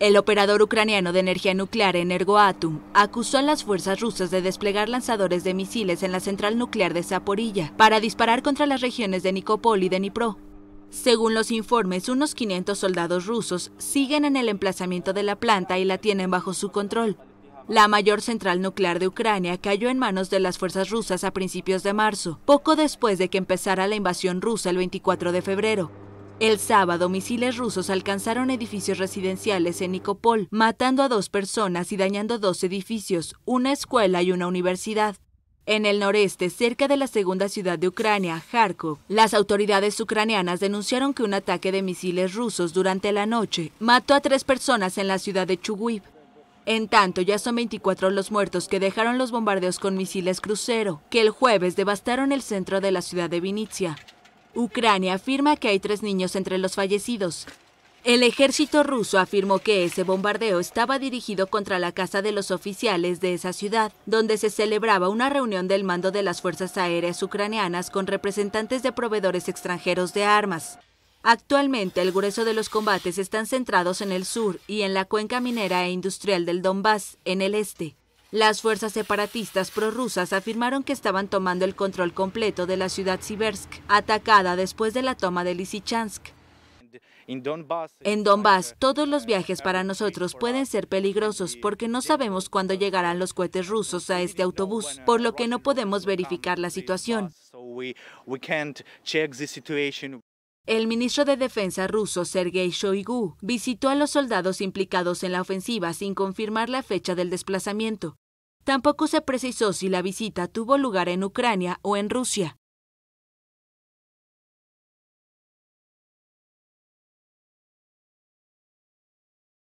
El operador ucraniano de energía nuclear Energoatom acusó a las fuerzas rusas de desplegar lanzadores de misiles en la central nuclear de Zaporiyia para disparar contra las regiones de Nikopol y de Dnipro. Según los informes, unos 500 soldados rusos siguen en el emplazamiento de la planta y la tienen bajo su control. La mayor central nuclear de Ucrania cayó en manos de las fuerzas rusas a principios de marzo, poco después de que empezara la invasión rusa el 24 de febrero. El sábado, misiles rusos alcanzaron edificios residenciales en Nikopol, matando a 2 personas y dañando 2 edificios, una escuela y una universidad. En el noreste, cerca de la segunda ciudad de Ucrania, Jarkov, las autoridades ucranianas denunciaron que un ataque de misiles rusos durante la noche mató a 3 personas en la ciudad de Chuguib. En tanto, ya son 24 los muertos que dejaron los bombardeos con misiles crucero, que el jueves devastaron el centro de la ciudad de Vinitsia. Ucrania afirma que hay 3 niños entre los fallecidos. El ejército ruso afirmó que ese bombardeo estaba dirigido contra la casa de los oficiales de esa ciudad, donde se celebraba una reunión del mando de las fuerzas aéreas ucranianas con representantes de proveedores extranjeros de armas. Actualmente, el grueso de los combates están centrados en el sur y en la cuenca minera e industrial del Donbás, en el este. Las fuerzas separatistas prorrusas afirmaron que estaban tomando el control completo de la ciudad Siversk, atacada después de la toma de Lisychansk. En Donbás, todos los viajes para nosotros pueden ser peligrosos porque no sabemos cuándo llegarán los cohetes rusos a este autobús, por lo que no podemos verificar la situación. El ministro de Defensa ruso, Sergei Shoigu, visitó a los soldados implicados en la ofensiva sin confirmar la fecha del desplazamiento. Tampoco se precisó si la visita tuvo lugar en Ucrania o en Rusia.